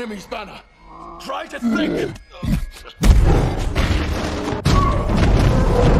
enemies, Banner. Try to think.